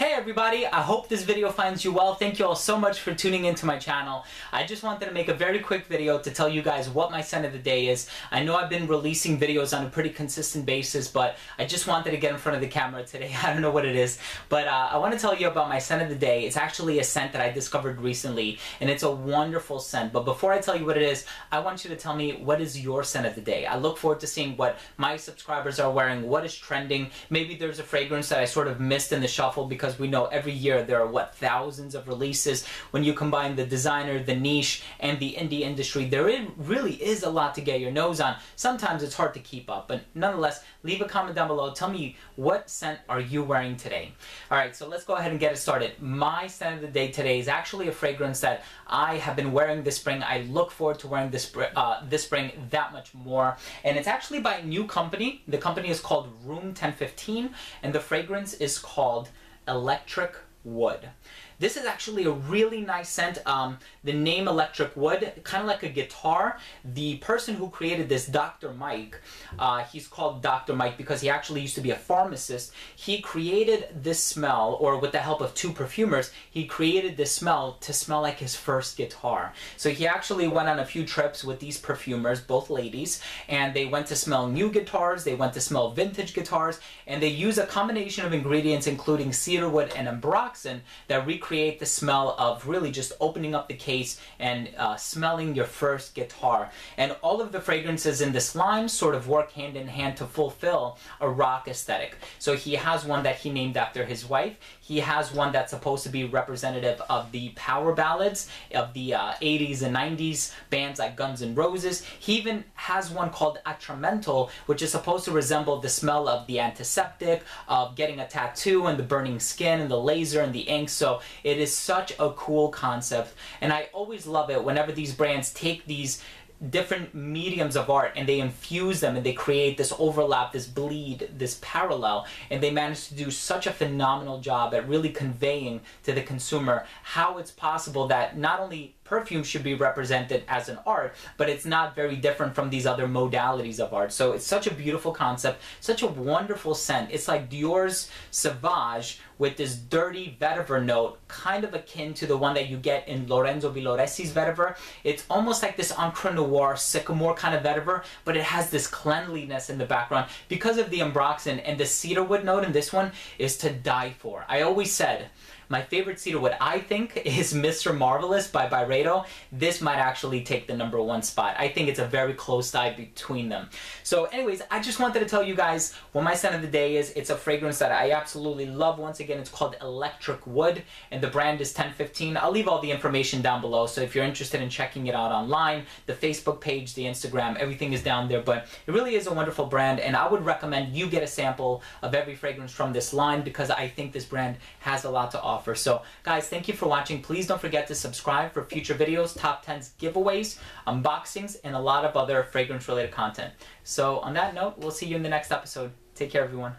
Hey everybody, I hope this video finds you well. Thank you all so much for tuning into my channel. I just wanted to make a very quick video to tell you guys what my scent of the day is. I know I've been releasing videos on a pretty consistent basis, but I just wanted to get in front of the camera today. I don't know what it is, but I want to tell you about my scent of the day. It's actually a scent that I discovered recently, and it's a wonderful scent. But before I tell you what it is, I want you to tell me, what is your scent of the day? I look forward to seeing what my subscribers are wearing, what is trending. Maybe there's a fragrance that I sort of missed in the shuffle, because we know every year there are, what, thousands of releases. When you combine the designer, the niche, and the indie industry, there really is a lot to get your nose on. Sometimes it's hard to keep up, but nonetheless, leave a comment down below. Tell me, what scent are you wearing today? All right, so let's go ahead and get it started. My scent of the day today is actually a fragrance that I have been wearing this spring. I look forward to wearing this spring that much more, and it's actually by a new company. The company is called Room 1015, and the fragrance is called Electric Wood. This is actually a really nice scent. The name Electric Wood, kind of like a guitar. The person who created this, Dr. Mike, he's called Dr. Mike because he actually used to be a pharmacist. He created this smell, or with the help of two perfumers, he created this smell to smell like his first guitar. So he actually went on a few trips with these perfumers, both ladies, and they went to smell new guitars, they went to smell vintage guitars, and they use a combination of ingredients including cedarwood and ambroxan that recreate the smell of really just opening up the case and smelling your first guitar. And all of the fragrances in this line sort of work hand in hand to fulfill a rock aesthetic. So he has one that he named after his wife. He has one that's supposed to be representative of the power ballads of the 80s and 90s, bands like Guns N' Roses. He even has one called Atramental, which is supposed to resemble the smell of the antiseptic, of getting a tattoo, and the burning skin, and the laser, and the ink. So it is such a cool concept, and I always love it whenever these brands take these different mediums of art and they infuse them and they create this overlap, this bleed, this parallel, and they manage to do such a phenomenal job at really conveying to the consumer how it's possible that not only perfume should be represented as an art, but it's not very different from these other modalities of art. So it's such a beautiful concept, such a wonderful scent. It's like Dior's Sauvage with this dirty vetiver note, kind of akin to the one that you get in Lorenzo Villoresi's vetiver. It's almost like this encre noir, sycamore kind of vetiver, but it has this cleanliness in the background because of the ambroxan, and the cedarwood note in this one is to die for. I always said, my favorite cedarwood, I think, is Mr. Marvelous by Byredo. This might actually take the #1 spot. I think it's a very close tie between them. So anyways, I just wanted to tell you guys what my scent of the day is. It's a fragrance that I absolutely love. Once again, it's called Electric Wood, and the brand is 1015. I'll leave all the information down below, so if you're interested in checking it out online, the Facebook page, the Instagram, everything is down there. But it really is a wonderful brand, and I would recommend you get a sample of every fragrance from this line, because I think this brand has a lot to offer. So guys, thank you for watching. Please don't forget to subscribe for future videos, top 10s, giveaways, unboxings, and a lot of other fragrance related content. So on that note, we'll see you in the next episode. Take care, everyone.